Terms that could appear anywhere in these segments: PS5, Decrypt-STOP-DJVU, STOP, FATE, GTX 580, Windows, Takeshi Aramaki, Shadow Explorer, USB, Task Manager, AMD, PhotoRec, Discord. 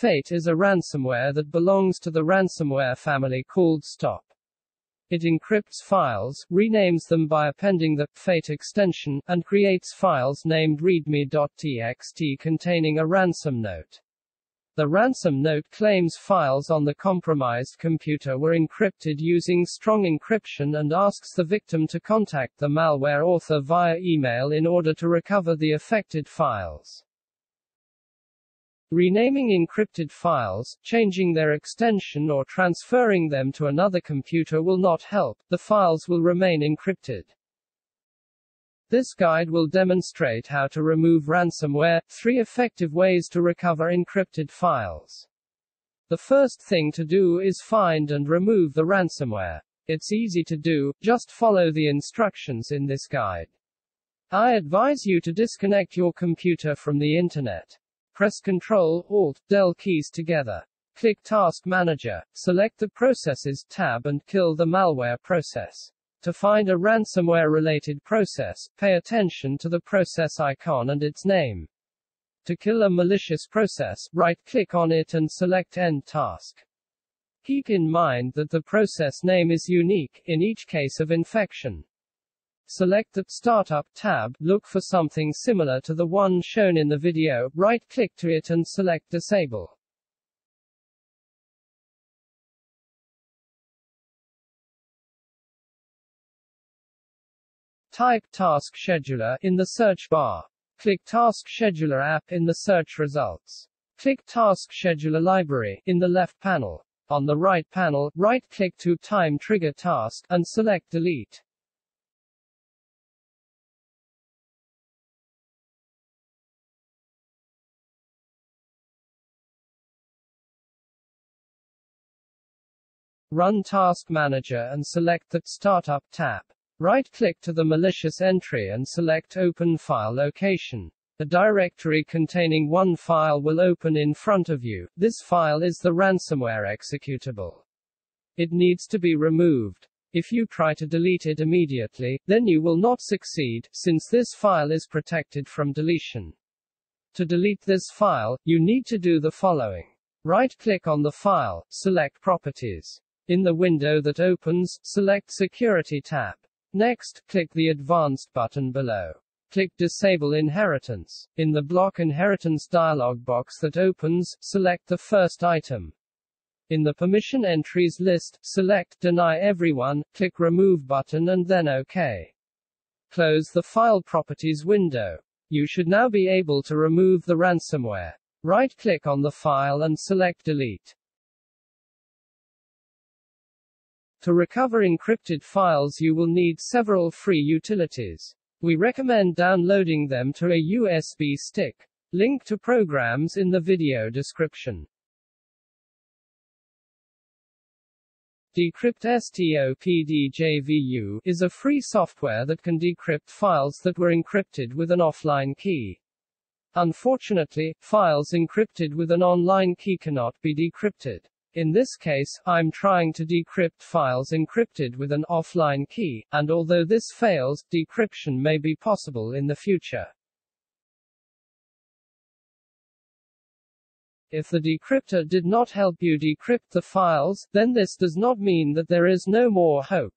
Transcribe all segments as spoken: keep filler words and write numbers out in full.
FATE is a ransomware that belongs to the ransomware family called STOP. It encrypts files, renames them by appending the FATE extension, and creates files named readme.txt containing a ransom note. The ransom note claims files on the compromised computer were encrypted using strong encryption and asks the victim to contact the malware author via email in order to recover the affected files. Renaming encrypted files, changing their extension or transferring them to another computer will not help, the files will remain encrypted. This guide will demonstrate how to remove ransomware, three effective ways to recover encrypted files. The first thing to do is find and remove the ransomware. It's easy to do, just follow the instructions in this guide. I advise you to disconnect your computer from the internet. Press Ctrl, Alt, Del keys together. Click Task Manager, select the Processes tab and kill the malware process. To find a ransomware-related process, pay attention to the process icon and its name. To kill a malicious process, right-click on it and select End Task. Keep in mind that the process name is unique, in each case of infection. Select the Startup tab, look for something similar to the one shown in the video, right-click to it and select Disable. Type Task Scheduler in the search bar. Click Task Scheduler app in the search results. Click Task Scheduler library in the left panel. On the right panel, right-click to Time Trigger Task, and select Delete. Run Task Manager and select the Startup tab. Right-click to the malicious entry and select Open File Location. A directory containing one file will open in front of you. This file is the ransomware executable. It needs to be removed. If you try to delete it immediately, then you will not succeed, since this file is protected from deletion. To delete this file, you need to do the following. Right-click on the file, select Properties. In the window that opens, select Security tab. Next, click the Advanced button below. Click Disable Inheritance. In the Block Inheritance dialog box that opens, select the first item. In the Permission Entries list, select Deny Everyone, click Remove button and then OK. Close the File Properties window. You should now be able to remove the ransomware. Right-click on the file and select Delete. To recover encrypted files, you will need several free utilities. We recommend downloading them to a U S B stick. Link to programs in the video description. Decrypt-STOP-D J V U is a free software that can decrypt files that were encrypted with an offline key. Unfortunately, files encrypted with an online key cannot be decrypted. In this case, I'm trying to decrypt files encrypted with an offline key, and although this fails, decryption may be possible in the future. If the decryptor did not help you decrypt the files, then this does not mean that there is no more hope.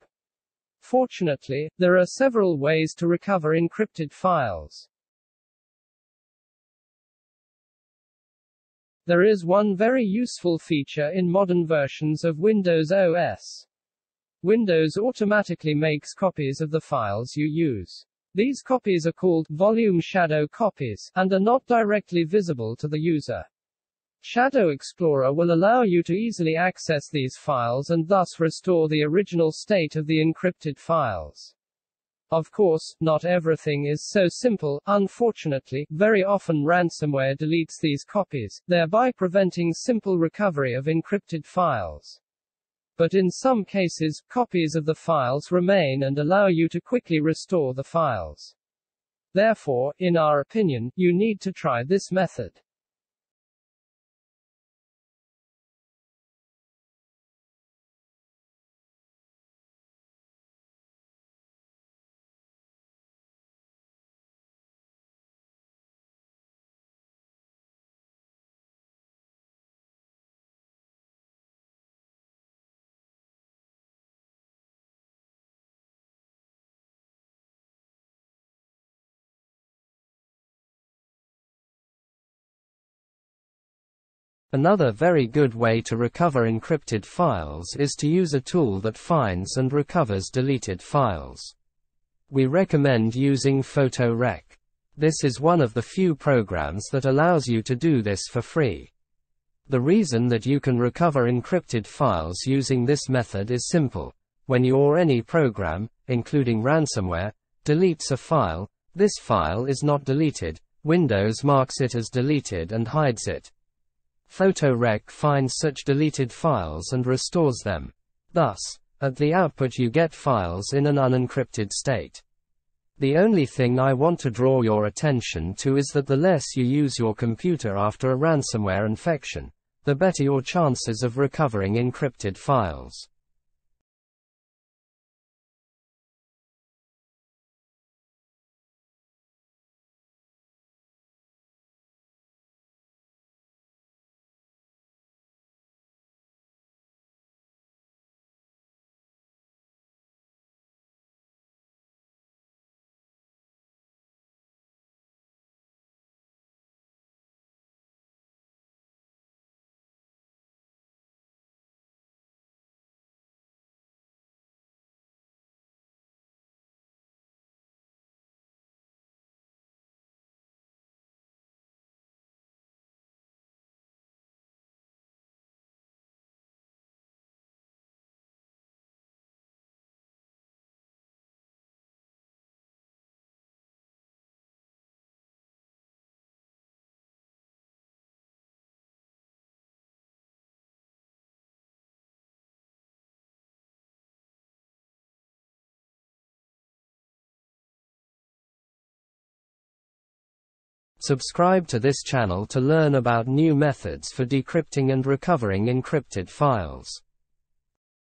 Fortunately, there are several ways to recover encrypted files. There is one very useful feature in modern versions of Windows O S. Windows automatically makes copies of the files you use. These copies are called volume shadow copies, and are not directly visible to the user. Shadow Explorer will allow you to easily access these files and thus restore the original state of the encrypted files. Of course, not everything is so simple. Unfortunately, very often ransomware deletes these copies, thereby preventing simple recovery of encrypted files. But in some cases, copies of the files remain and allow you to quickly restore the files. Therefore, in our opinion, you need to try this method. Another very good way to recover encrypted files is to use a tool that finds and recovers deleted files. We recommend using PhotoRec. This is one of the few programs that allows you to do this for free. The reason that you can recover encrypted files using this method is simple. When you or any program, including ransomware, deletes a file, this file is not deleted, Windows marks it as deleted and hides it. PhotoRec finds such deleted files and restores them. Thus, at the output you get files in an unencrypted state. The only thing I want to draw your attention to is that the less you use your computer after a ransomware infection, the better your chances of recovering encrypted files. Subscribe to this channel to learn about new methods for decrypting and recovering encrypted files.